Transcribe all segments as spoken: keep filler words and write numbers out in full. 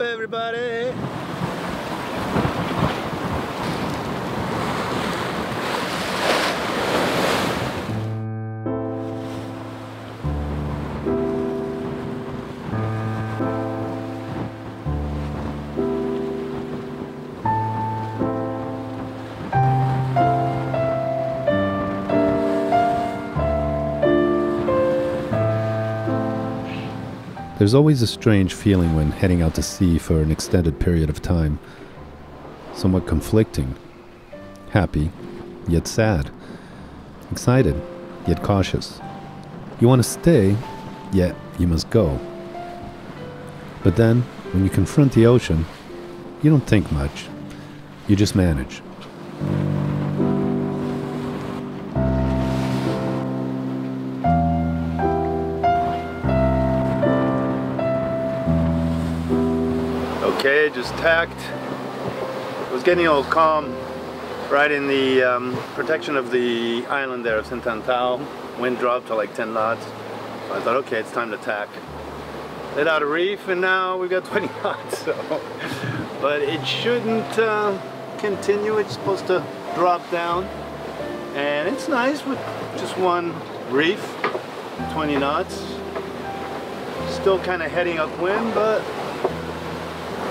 up, everybody! There's always a strange feeling when heading out to sea for an extended period of time. Somewhat conflicting. Happy, yet sad. Excited, yet cautious. You want to stay, yet you must go. But then, when you confront the ocean, you don't think much. You just manage. Okay, just tacked. It was getting all calm right in the um, protection of the island there of Saint Antao. Wind dropped to like ten knots. So I thought, okay, it's time to tack. Let out a reef and now we've got twenty knots. So. But it shouldn't uh, continue. It's supposed to drop down. And it's nice with just one reef, twenty knots. Still kind of heading upwind, but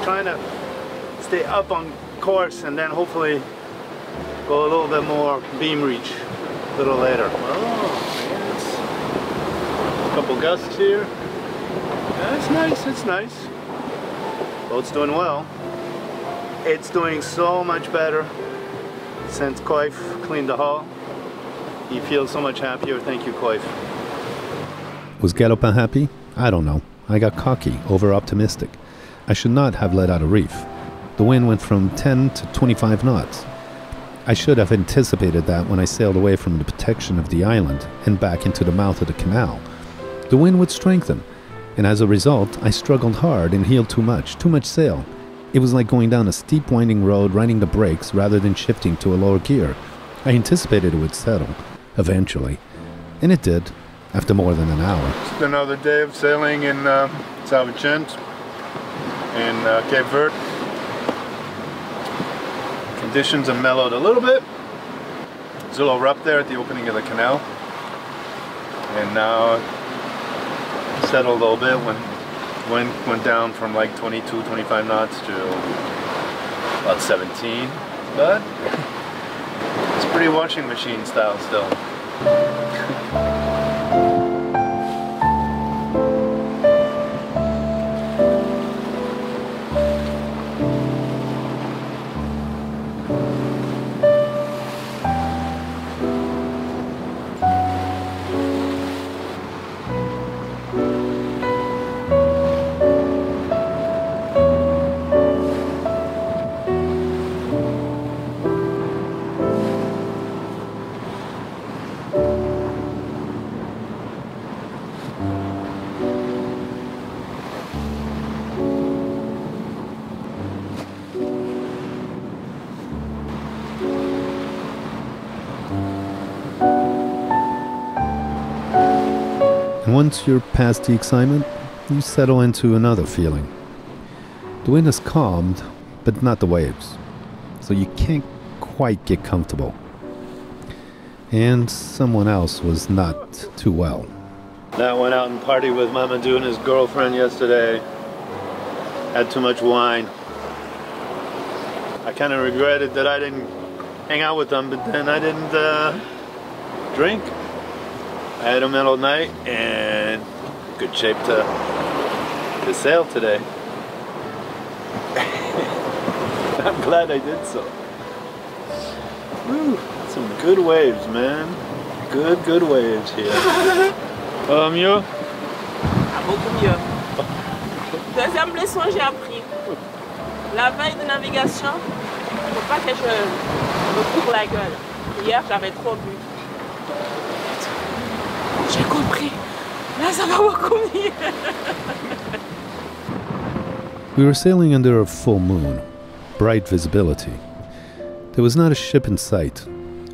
trying to stay up on course and then hopefully go a little bit more beam reach a little later. Oh, yes. A couple gusts here. That's yeah, nice, it's nice. Boat's doing well. It's doing so much better since Coif cleaned the hull. He feels so much happier. Thank you, Coif. Was Galopin happy? I don't know. I got cocky, over-optimistic. I should not have let out a reef. The wind went from ten to twenty-five knots. I should have anticipated that when I sailed away from the protection of the island and back into the mouth of the canal. The wind would strengthen, and as a result, I struggled hard and heeled too much, too much sail. It was like going down a steep winding road riding the brakes rather than shifting to a lower gear. I anticipated it would settle, eventually, and it did, after more than an hour. Just another day of sailing in uh, Salvagent. in uh, Cape Verde. Conditions have mellowed a little bit. It's a little rough there at the opening of the canal. And now it settled a little bit when wind went down from like twenty-two, twenty-five knots to about seventeen. But it's pretty washing machine style still. Once you're past the excitement, you settle into another feeling. The wind has calmed, but not the waves, so you can't quite get comfortable. And someone else was not too well. I went out and partied with Mamadou and his girlfriend yesterday. Had too much wine. I kind of regretted that I didn't hang out with them, but then I didn't uh, drink. I had a mental night and good shape to, to sail today. I'm glad I did so. Woo, some good waves, man. Good, good waves here. um, you? Ah, beaucoup mieux. Deuxième leçon j'ai appris. La veille de navigation, il ne faut pas que je me couvre la gueule. Hier, j'avais trop bu. J'ai compris. Là, ça va beaucoup mieux. We were sailing under a full moon, bright visibility. There was not a ship in sight.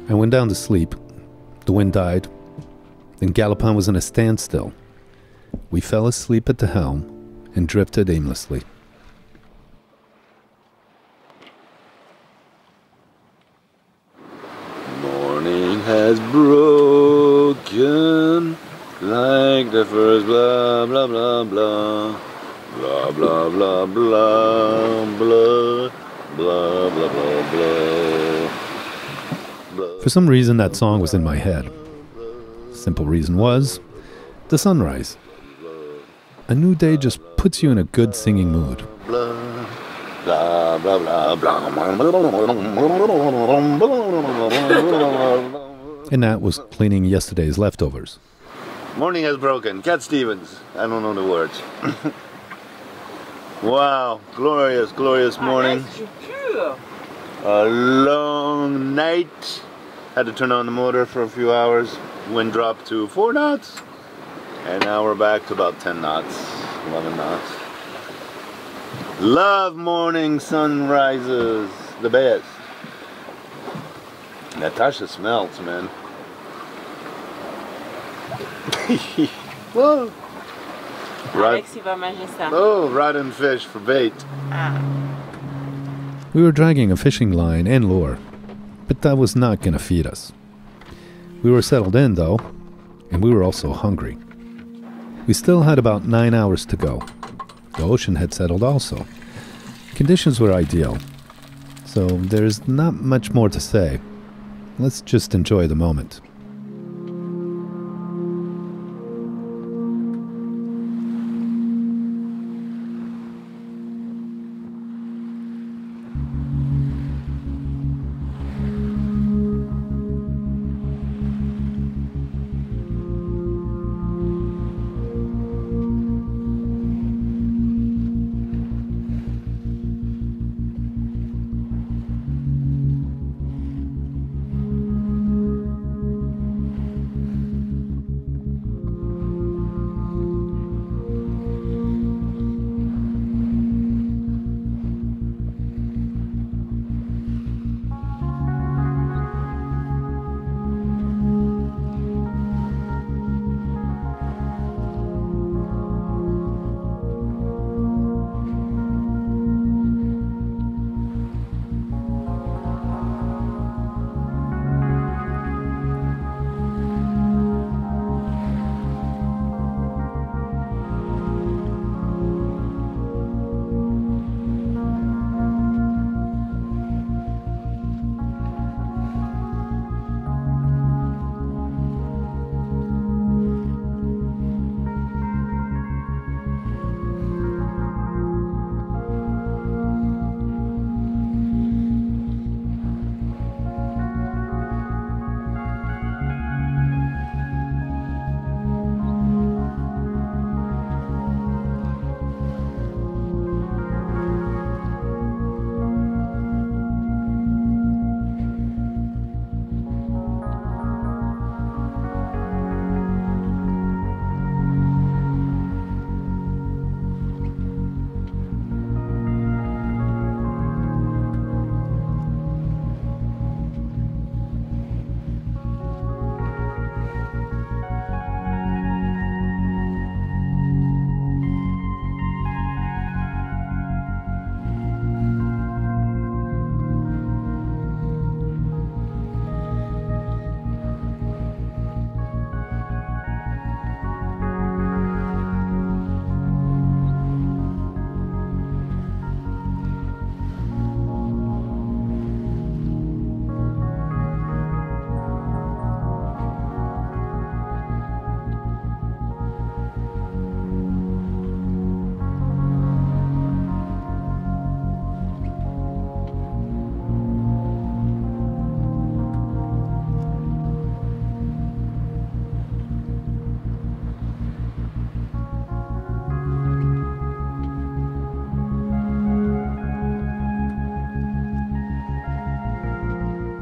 I went down to sleep. The wind died, and Galopin was in a standstill. We fell asleep at the helm and drifted aimlessly. has broken like the first blah blah blah blah blah blah blah blah blah blah blah blah blah. For some reason that song was in my head. Simple reason was the sunrise. A new day just puts you in a good singing mood. Blah, blah, blah, blah, blah. And that was cleaning yesterday's leftovers. Morning has broken. Cat Stevens. I don't know the words. Wow, glorious, glorious morning. A long night. Had to turn on the motor for a few hours. Wind dropped to four knots. And now we're back to about ten knots, eleven knots. Love morning sunrises, the best. Natasha smells, man. Whoa. Rod oh, rotten fish for bait. Ah. We were dragging a fishing line and lure, but that was not gonna feed us. We were settled in though, and we were also hungry. We still had about nine hours to go. The ocean had settled also. Conditions were ideal, so there's not much more to say. Let's just enjoy the moment.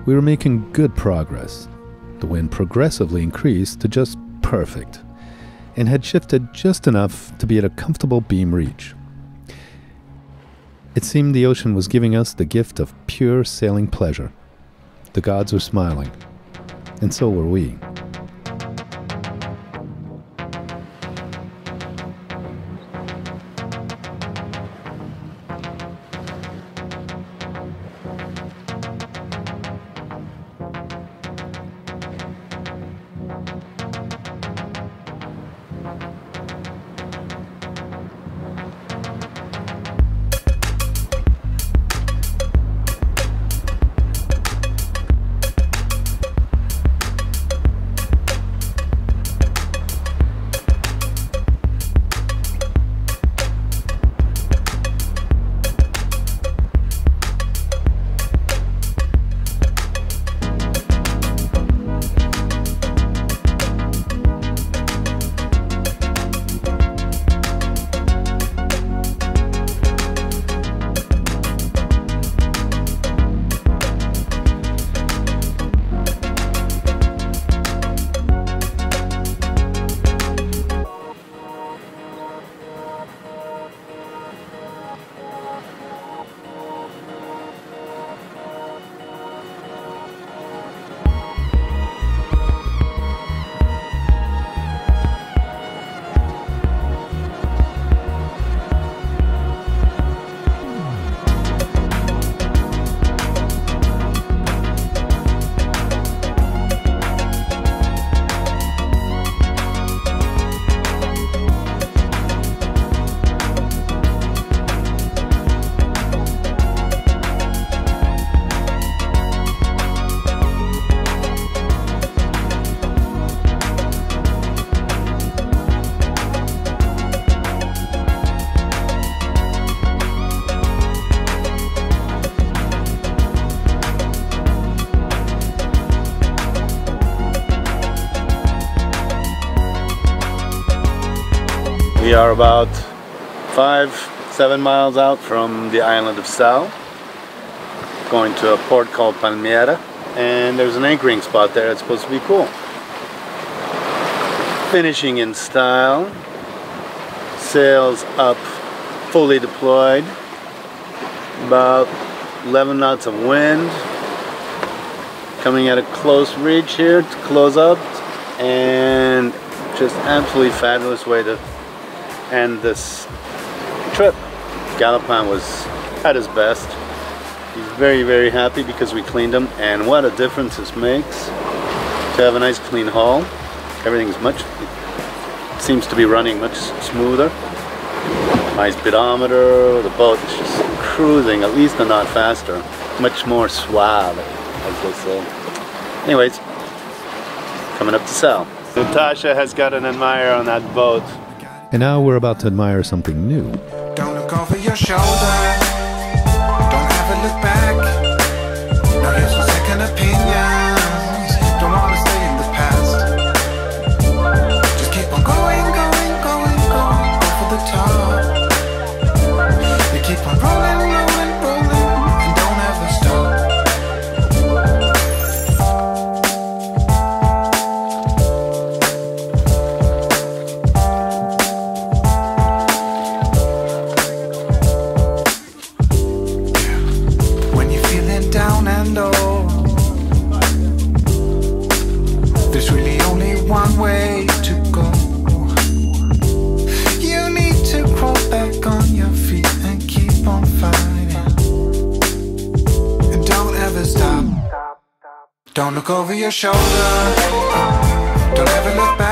We were making good progress. The wind progressively increased to just perfect and had shifted just enough to be at a comfortable beam reach. It seemed the ocean was giving us the gift of pure sailing pleasure. The gods were smiling, and so were we. We are about five, seven miles out from the island of Sal, going to a port called Palmeira, and there's an anchoring spot there. It's supposed to be cool. Finishing in style, sails up, fully deployed, about eleven knots of wind, coming at a close reach here to close up, and just absolutely fabulous way to end this trip. Galopin was at his best. He's very, very happy because we cleaned him, and what a difference this makes to have a nice clean haul. Everything's much, it seems to be running much smoother. My speedometer, the boat is just cruising at least a knot faster, much more suave, as they say. Anyways, coming up to Sal. Natasha has got an admirer on that boat. And now we're about to admire something new. Don't look over your shoulder. Don't ever look back. Not here's for second opinions. Don't want to stay in the past. Just keep on going, going, going, going. Go for the top. You keep on rolling, rolling, rolling. And don't ever stop. Don't look over your shoulder. Don't ever look back.